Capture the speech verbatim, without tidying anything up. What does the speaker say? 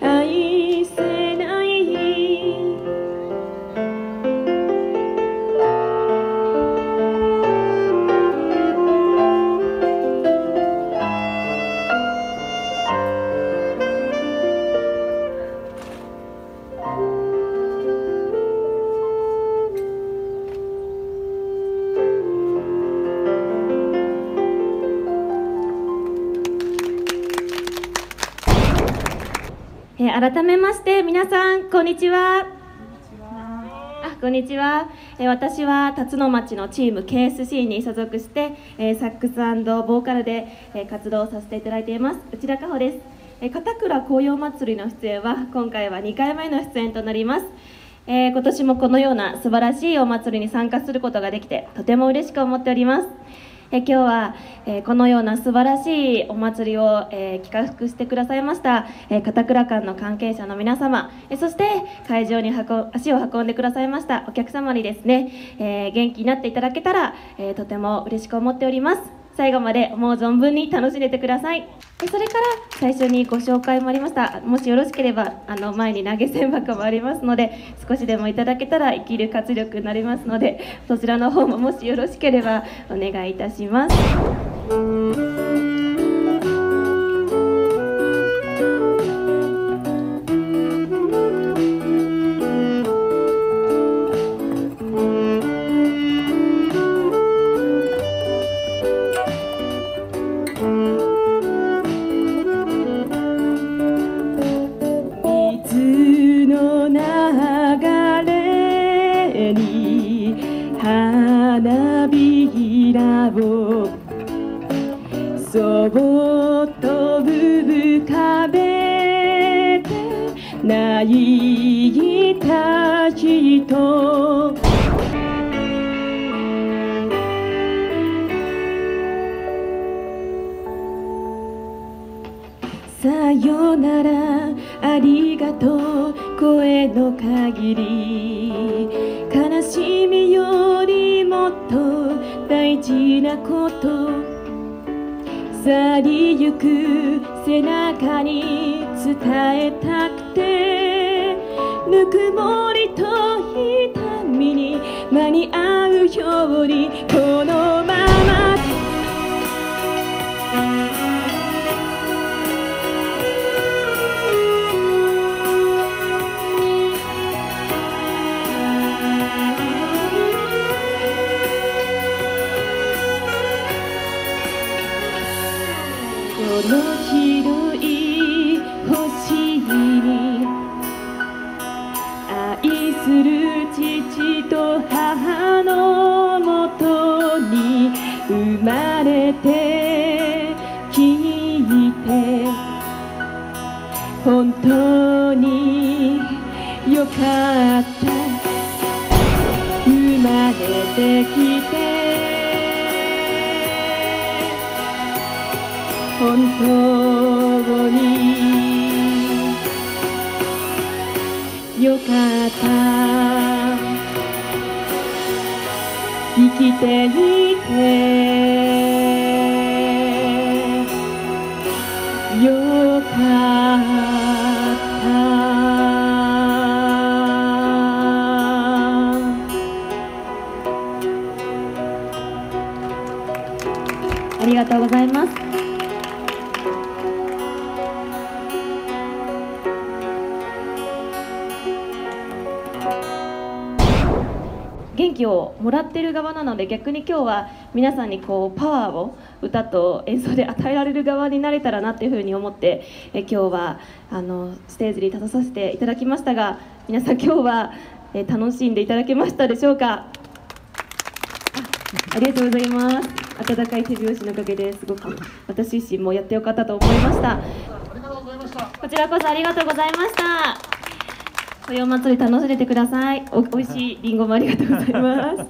愛せない改めまして皆さんこんにちは。あ、こんにちは。私は辰野町のチーム ケーエスシー に所属してサックス&ボーカルで活動させていただいています内田佳穂です。片倉紅葉まつりの出演は今回はにかいめの出演となります。今年もこのような素晴らしいお祭りに参加することができてとても嬉しく思っております。え今日は、えー、このような素晴らしいお祭りを、えー、企画してくださいました、えー、片倉館の関係者の皆様、えー、そして会場に運足を運んでくださいましたお客様にですね、えー、元気になっていただけたら、えー、とても嬉しく思っております。最後まで思う存分に楽しんでてください。えそれから最初にご紹介もありました、もしよろしければあの前に投げ銭箱もありますので少しでもいただけたら生きる活力になりますのでそちらの方ももしよろしければお願いいたします。さよならありがとう声の限り悲しみよりもっと大事なこと、去りゆく背中に伝えたくてぬくもりと痛みに間に合うようにこのままこの広い星に愛する父と母のもとに生まれて聞いて本当によかった、生まれてきて本当によかった、生きていてよかった。ありがとうございます。元気をもらっている側なので逆に今日は皆さんにこうパワーを歌と演奏で与えられる側になれたらなというふうに思ってえ今日はあのステージに立たさせていただきましたが、皆さん今日はえ楽しんでいただけましたでしょうか。 あ, ありがとうございます。温かい手拍子のおかげですごく私自身もやってよかったと思いました。こちらこそありがとうございました。お祭り楽しんでてください。おいしいりんごもありがとうございます。